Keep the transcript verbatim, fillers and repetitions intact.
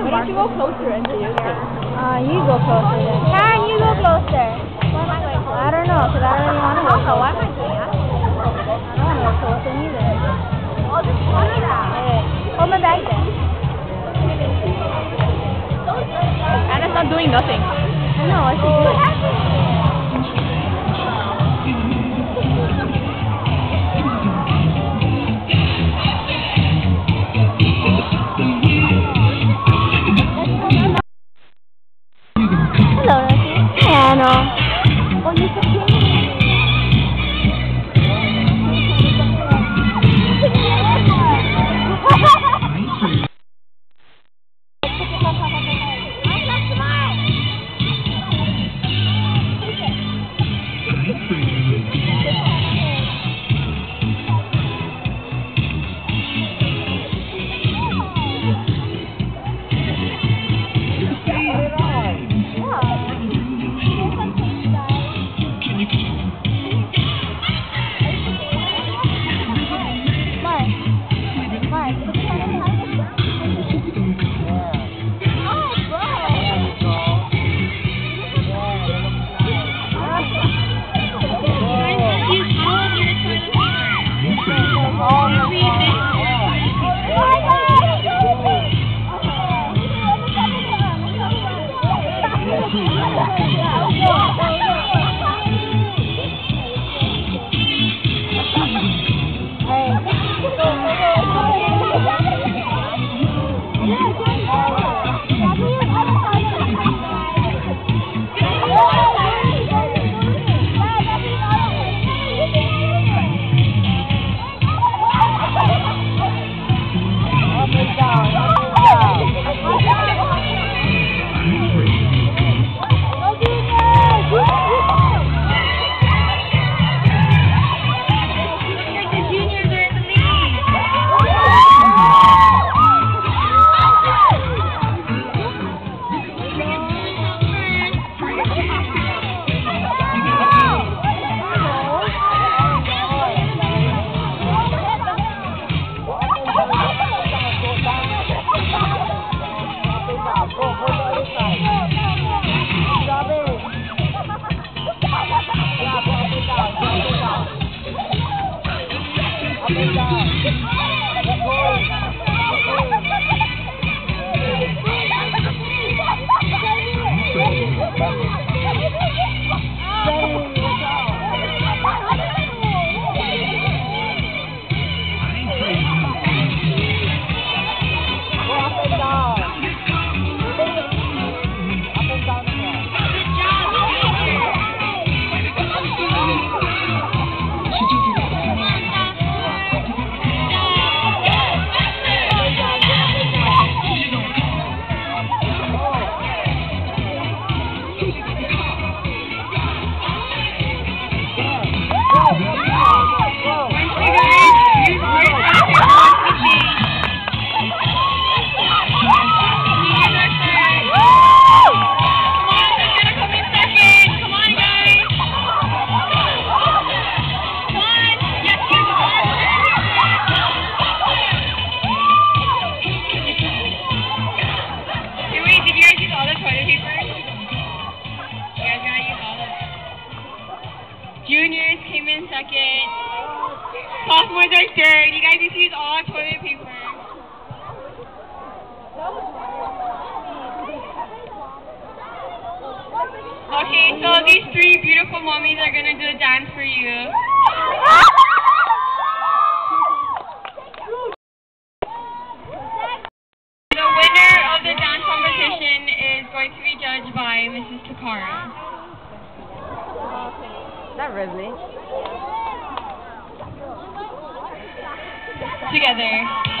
Why don't you go closer and do it? Uh, you go closer then. Karen, you go closer. Why am I going closer? I don't know, because I don't want to go closer. Why am I doing that? I don't want to go closer either. I'll just hold it out. Hold my bag then. Anna's not doing nothing. I know, I see. What happened? Juniors came in second. Sophomores are third. You guys need to use all our toilet paper. Okay, so these three beautiful mommies are gonna do a dance for you. The winner of the dance competition is going to be judged by Missus Takara. Not really. Together.